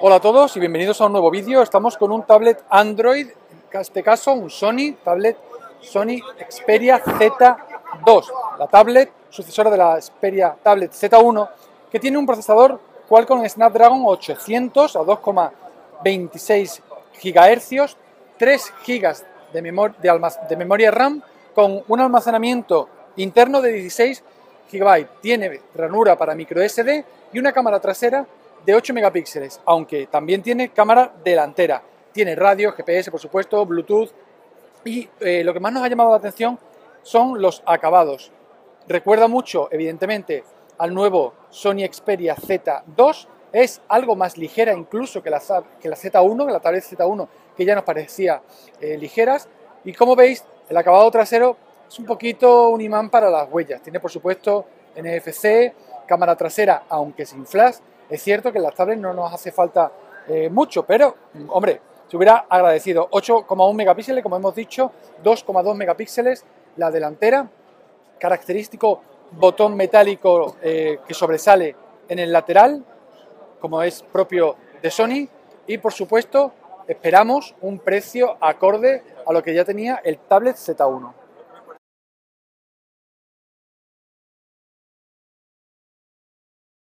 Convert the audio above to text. Hola a todos y bienvenidos a un nuevo vídeo. Estamos con un tablet Android, en este caso un Sony Xperia Z2, la tablet sucesora de la Xperia Tablet Z1, que tiene un procesador Qualcomm Snapdragon 800 a 2,26 GHz, 3 GB de memoria RAM con un almacenamiento interno de 16 GB. Tiene ranura para microSD y una cámara trasera de 8 megapíxeles, aunque también tiene cámara delantera. Tiene radio, GPS, por supuesto, Bluetooth y lo que más nos ha llamado la atención son los acabados. Recuerda mucho, evidentemente, al nuevo Sony Xperia Z2. Es algo más ligera incluso que la Z1, la tablet Z1, que ya nos parecía ligeras. Y como veis, el acabado trasero es un poquito un imán para las huellas. Tiene, por supuesto, NFC, cámara trasera, aunque sin flash. Es cierto que en las tablets no nos hace falta mucho, pero, hombre, se hubiera agradecido. 8,1 megapíxeles, como hemos dicho, 2,2 megapíxeles la delantera, característico botón metálico que sobresale en el lateral, como es propio de Sony, y por supuesto esperamos un precio acorde a lo que ya tenía el tablet Z1.